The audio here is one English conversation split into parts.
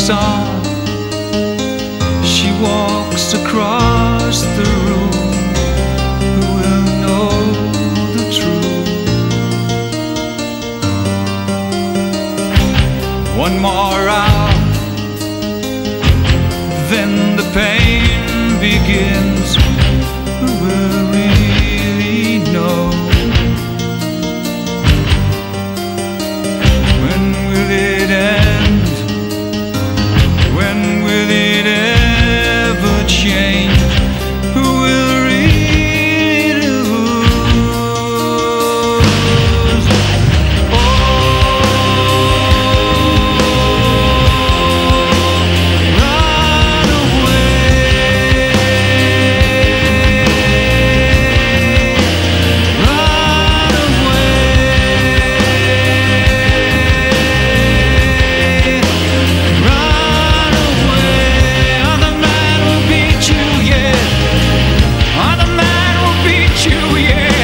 walks on. She walks across the room. Who will know the truth? One more hour, then the pain begins. Who will really know? When will it end? When will it ever change? Who will really lose? Oh, run away. Run away. Run away. Other man will beat you, yeah. Other man will beat you, yeah.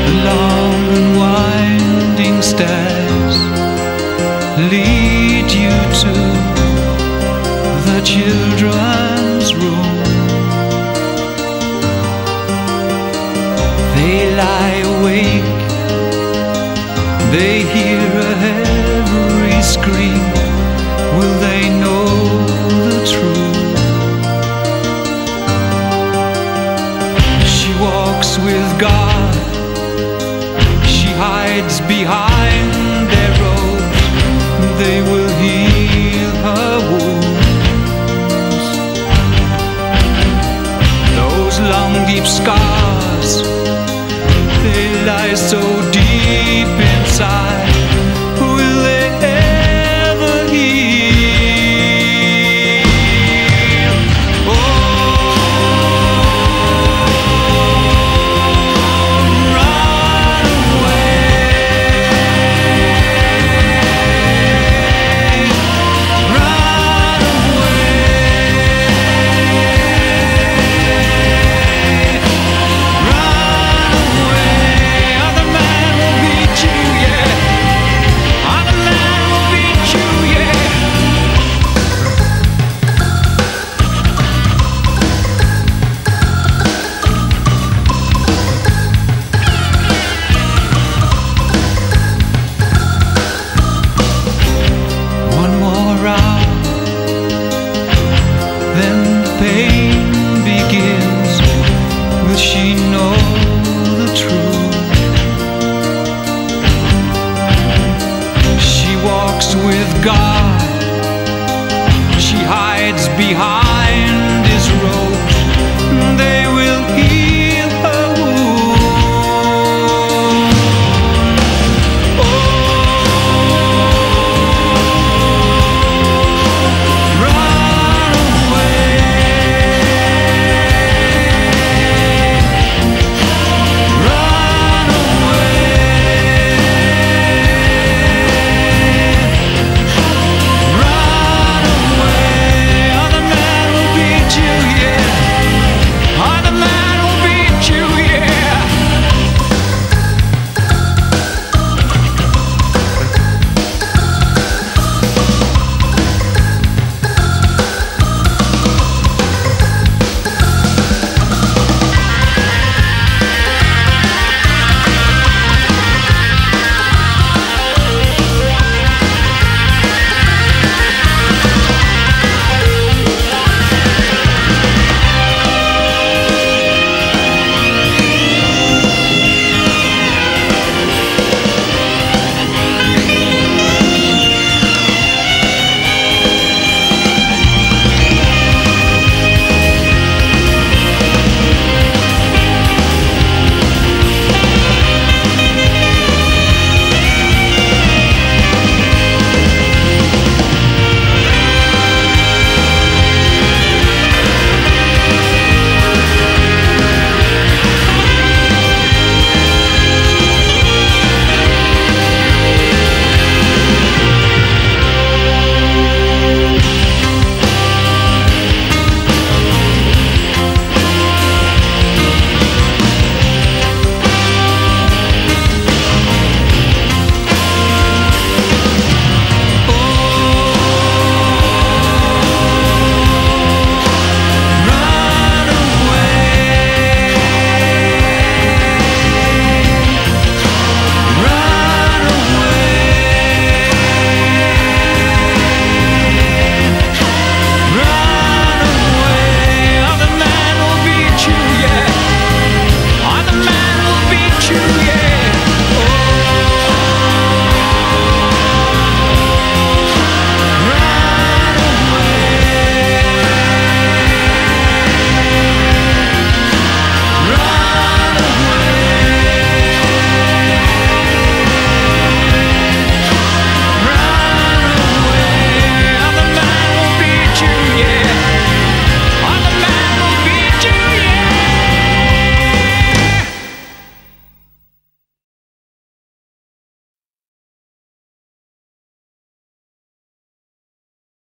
The long and winding stairs lead you to the children's room. They lie awake, they hear a heavy scream. Will they